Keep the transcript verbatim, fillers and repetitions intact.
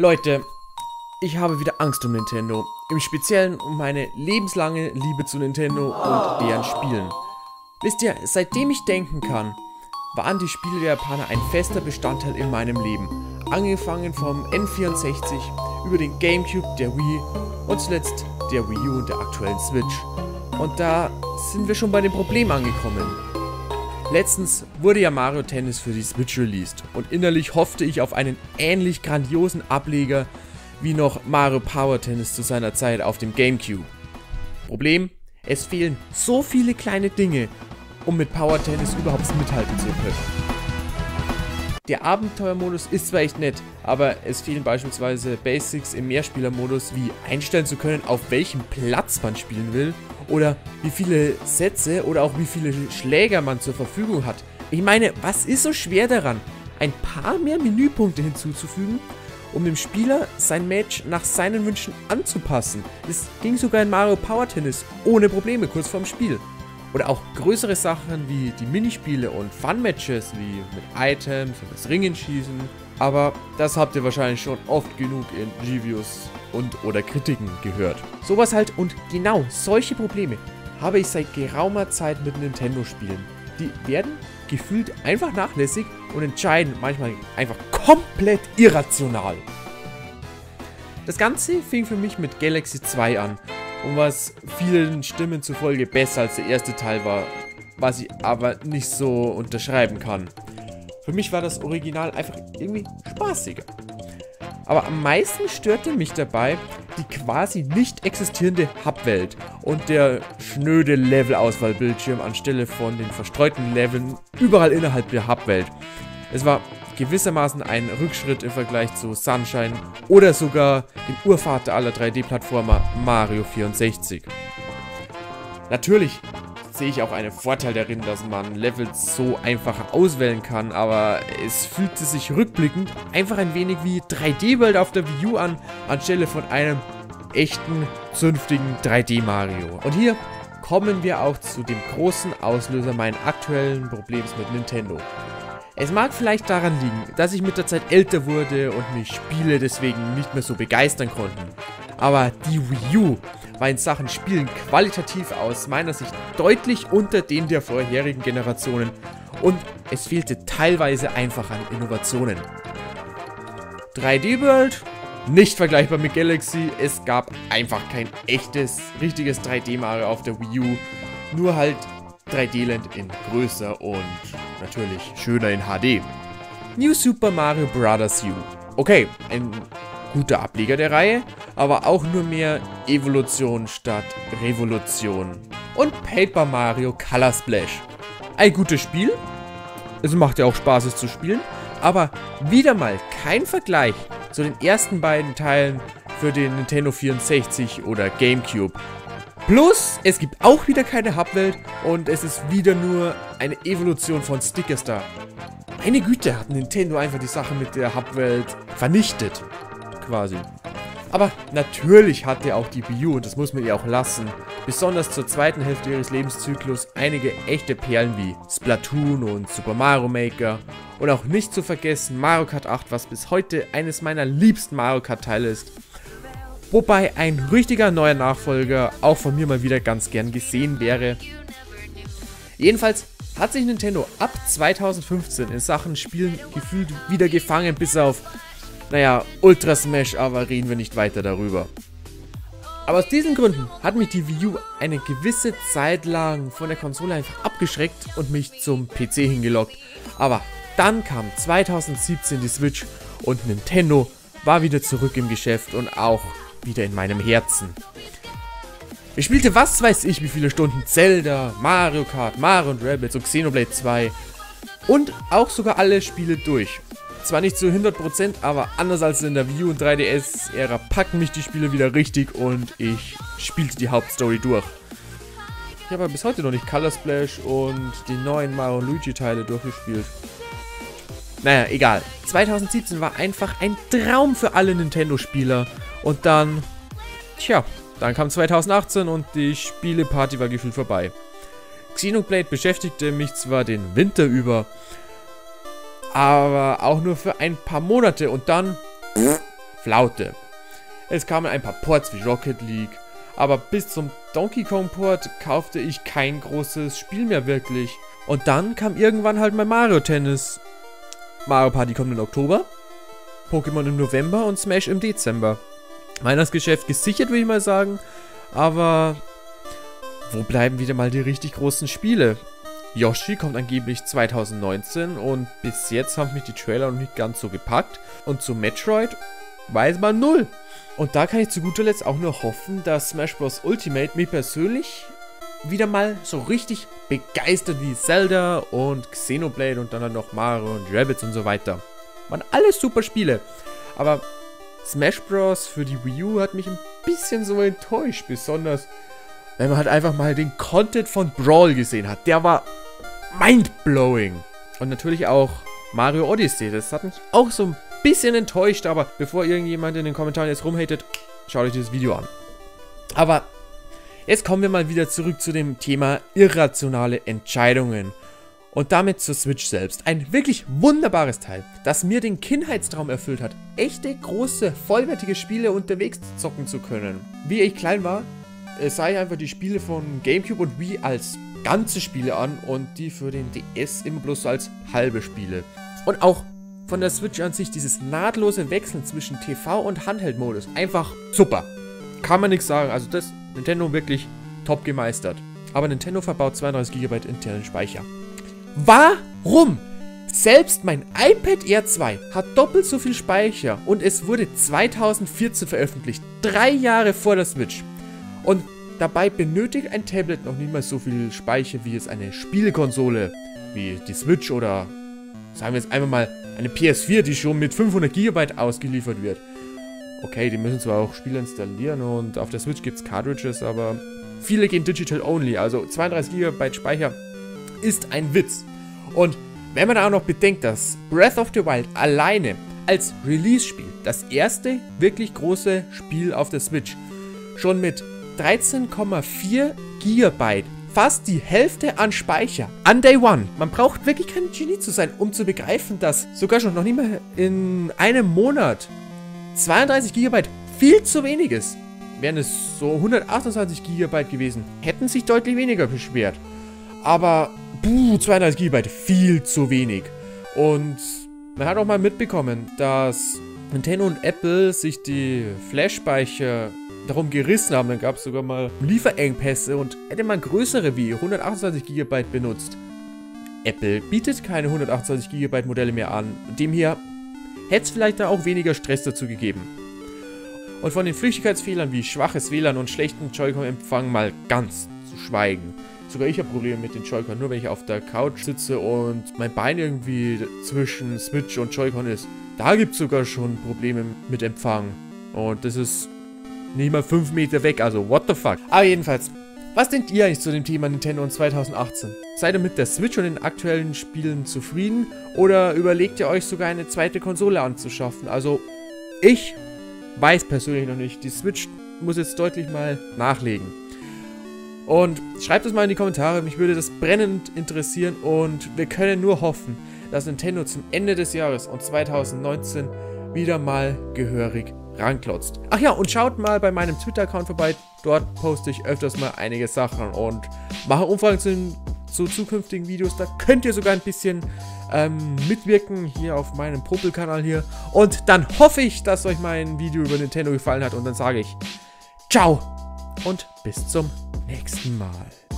Leute, ich habe wieder Angst um Nintendo. Im Speziellen um meine lebenslange Liebe zu Nintendo und deren Spielen. Wisst ihr, seitdem ich denken kann, waren die Spiele der Japaner ein fester Bestandteil in meinem Leben. Angefangen vom N vierundsechzig, über den GameCube, der Wii und zuletzt der Wii U und der aktuellen Switch. Und da sind wir schon bei dem Problem angekommen. Letztens wurde ja Mario Tennis für die Switch released und innerlich hoffte ich auf einen ähnlich grandiosen Ableger wie noch Mario Power Tennis zu seiner Zeit auf dem GameCube. Problem, es fehlen so viele kleine Dinge, um mit Power Tennis überhaupt mithalten zu können. Der Abenteuermodus ist zwar echt nett, aber es fehlen beispielsweise Basics im Mehrspielermodus wie einstellen zu können, auf welchem Platz man spielen will. Oder wie viele Sätze oder auch wie viele Schläger man zur Verfügung hat. Ich meine, was ist so schwer daran, ein paar mehr Menüpunkte hinzuzufügen, um dem Spieler sein Match nach seinen Wünschen anzupassen? Das ging sogar in Mario Power Tennis ohne Probleme kurz vorm Spiel. Oder auch größere Sachen wie die Minispiele und Fun-Matches wie mit Items und das Ringenschießen. Aber das habt ihr wahrscheinlich schon oft genug in Reviews und oder Kritiken gehört. Sowas halt, und genau solche Probleme habe ich seit geraumer Zeit mit Nintendo-Spielen. Die werden gefühlt einfach nachlässig und entscheiden manchmal einfach komplett irrational. Das Ganze fing für mich mit Galaxy zwei an. Und was vielen Stimmen zufolge besser als der erste Teil war, was ich aber nicht so unterschreiben kann. Für mich war das Original einfach irgendwie spaßiger. Aber am meisten störte mich dabei die quasi nicht existierende Hub-Welt und der schnöde Level-Auswahl-Bildschirm anstelle von den verstreuten Leveln überall innerhalb der Hub-Welt. Es war gewissermaßen ein Rückschritt im Vergleich zu Sunshine oder sogar dem Urvater aller drei D-Plattformer Mario vierundsechzig. Natürlich sehe ich auch einen Vorteil darin, dass man Levels so einfacher auswählen kann, aber es fühlte sich rückblickend einfach ein wenig wie drei D World auf der Wii U an, anstelle von einem echten, zünftigen drei D Mario. Und hier kommen wir auch zu dem großen Auslöser meines aktuellen Problems mit Nintendo. Es mag vielleicht daran liegen, dass ich mit der Zeit älter wurde und mich Spiele deswegen nicht mehr so begeistern konnten. Aber die Wii U war in Sachen Spielen qualitativ aus meiner Sicht deutlich unter dem der vorherigen Generationen und es fehlte teilweise einfach an Innovationen. drei D World? Nicht vergleichbar mit Galaxy, es gab einfach kein echtes, richtiges drei D Mario auf der Wii U, nur halt drei D Land in größer und natürlich schöner in H D. New Super Mario Brothers U. Okay, ein guter Ableger der Reihe, aber auch nur mehr Evolution statt Revolution. Und Paper Mario Color Splash. Ein gutes Spiel, es macht ja auch Spaß es zu spielen, aber wieder mal kein Vergleich zu den ersten beiden Teilen für den Nintendo vierundsechzig oder GameCube. Plus, es gibt auch wieder keine Hub-Welt und es ist wieder nur eine Evolution von Sticker Star. Meine Güte, hat Nintendo einfach die Sache mit der Hub-Welt vernichtet. Quasi. Aber natürlich hat er auch die Wii U, und das muss man ihr auch lassen, besonders zur zweiten Hälfte ihres Lebenszyklus einige echte Perlen wie Splatoon und Super Mario Maker. Und auch nicht zu vergessen Mario Kart acht, was bis heute eines meiner liebsten Mario Kart Teile ist. Wobei ein richtiger neuer Nachfolger auch von mir mal wieder ganz gern gesehen wäre. Jedenfalls hat sich Nintendo ab zweitausendfünfzehn in Sachen Spielen gefühlt wieder gefangen, bis auf, naja, Ultra Smash, aber reden wir nicht weiter darüber. Aber aus diesen Gründen hat mich die Wii U eine gewisse Zeit lang von der Konsole einfach abgeschreckt und mich zum P C hingelockt. Aber dann kam zweitausendsiebzehn die Switch und Nintendo war wieder zurück im Geschäft und auch wieder in meinem Herzen. Ich spielte was weiß ich wie viele Stunden Zelda, Mario Kart, Mario und Rabbids und Xenoblade zwei und auch sogar alle Spiele durch. Zwar nicht zu hundert Prozent, aber anders als in der Wii U und drei D S-Ära packen mich die Spiele wieder richtig und ich spielte die Hauptstory durch. Ich habe aber bis heute noch nicht Color Splash und die neuen Mario und Luigi Teile durchgespielt. Naja, egal. zweitausendsiebzehn war einfach ein Traum für alle Nintendo-Spieler und dann, tja, dann kam zweitausendachtzehn und die Spieleparty war gefühlt vorbei. Xenoblade beschäftigte mich zwar den Winter über, aber auch nur für ein paar Monate und dann Flaute. Es kamen ein paar Ports wie Rocket League, aber bis zum Donkey Kong Port kaufte ich kein großes Spiel mehr wirklich. Und dann kam irgendwann halt mein Mario Tennis. Mario Party kommt im Oktober, Pokémon im November und Smash im Dezember. Weihnachtsgeschäft gesichert, will ich mal sagen, aber wo bleiben wieder mal die richtig großen Spiele? Yoshi kommt angeblich zwanzig neunzehn und bis jetzt haben mich die Trailer noch nicht ganz so gepackt. Und zu Metroid weiß man null. Und da kann ich zu guter Letzt auch nur hoffen, dass Smash Bros. Ultimate mich persönlich wieder mal so richtig begeistert wie Zelda und Xenoblade und dann halt noch Mario und Rabbids und so weiter. Waren alles super Spiele, aber Smash Bros. Für die Wii U hat mich ein bisschen so enttäuscht, besonders wenn man halt einfach mal den Content von Brawl gesehen hat. Der war mindblowing. Und natürlich auch Mario Odyssey. Das hat mich auch so ein bisschen enttäuscht. Aber bevor irgendjemand in den Kommentaren jetzt rumhatet, schaut euch dieses Video an. Aber jetzt kommen wir mal wieder zurück zu dem Thema irrationale Entscheidungen. Und damit zur Switch selbst. Ein wirklich wunderbares Teil, das mir den Kindheitstraum erfüllt hat, echte, große, vollwertige Spiele unterwegs zocken zu können. Wie ich klein war, es sah ich einfach die Spiele von GameCube und Wii als ganze Spiele an und die für den D S immer bloß als halbe Spiele. Und auch von der Switch an sich dieses nahtlose Wechseln zwischen T V und Handheld-Modus. Einfach super. Kann man nichts sagen. Also das Nintendo wirklich top gemeistert. Aber Nintendo verbaut zweiunddreißig Gigabyte internen Speicher. Warum? Selbst mein iPad Air zwei hat doppelt so viel Speicher und es wurde zweitausendvierzehn veröffentlicht. Drei Jahre vor der Switch. Und dabei benötigt ein Tablet noch niemals so viel Speicher wie jetzt eine Spielekonsole, wie die Switch oder, sagen wir jetzt einfach mal, eine P S vier, die schon mit fünfhundert Gigabyte ausgeliefert wird. Okay, die müssen zwar auch Spiele installieren und auf der Switch gibt es Cartridges, aber viele gehen digital only, also zweiunddreißig Gigabyte Speicher ist ein Witz. Und wenn man da auch noch bedenkt, dass Breath of the Wild alleine als Release-Spiel, das erste wirklich große Spiel auf der Switch, schon mit dreizehn Komma vier Gigabyte, fast die Hälfte an Speicher, an Day One. Man braucht wirklich kein Genie zu sein, um zu begreifen, dass sogar schon noch nicht mal in einem Monat zweiunddreißig Gigabyte viel zu wenig ist. Wären es so hundertachtundzwanzig Gigabyte gewesen, hätten sich deutlich weniger beschwert. Aber, puh, zweiunddreißig Gigabyte, viel zu wenig. Und man hat auch mal mitbekommen, dass Nintendo und Apple sich die Flash-Speicher darum gerissen haben, dann gab es sogar mal Lieferengpässe und hätte man größere wie hundertachtundzwanzig Gigabyte benutzt. Apple bietet keine hundertachtundzwanzig Gigabyte Modelle mehr an, dem hier hätte es vielleicht dann auch weniger Stress dazu gegeben. Und von den Flüchtigkeitsfehlern wie schwaches W L A N und schlechten Joy-Con-Empfang mal ganz zu schweigen. Sogar ich habe Probleme mit den Joy-Con, nur wenn ich auf der Couch sitze und mein Bein irgendwie zwischen Switch und Joy-Con ist. Da gibt es sogar schon Probleme mit Empfang und das ist nicht mal fünf Meter weg, also what the fuck. Aber jedenfalls, was denkt ihr eigentlich zu dem Thema Nintendo und zweitausendachtzehn? Seid ihr mit der Switch und den aktuellen Spielen zufrieden? Oder überlegt ihr euch sogar eine zweite Konsole anzuschaffen? Also, ich weiß persönlich noch nicht. Die Switch muss jetzt deutlich mal nachlegen. Und schreibt es mal in die Kommentare, mich würde das brennend interessieren. Und wir können nur hoffen, dass Nintendo zum Ende des Jahres und zweitausendneunzehn wieder mal gehörig ranklotzt. Ach ja, und schaut mal bei meinem Twitter-Account vorbei, dort poste ich öfters mal einige Sachen und mache Umfragen zu, zu zukünftigen Videos, da könnt ihr sogar ein bisschen ähm, mitwirken, hier auf meinem Popel-Kanal hier. Und dann hoffe ich, dass euch mein Video über Nintendo gefallen hat und dann sage ich, ciao und bis zum nächsten Mal.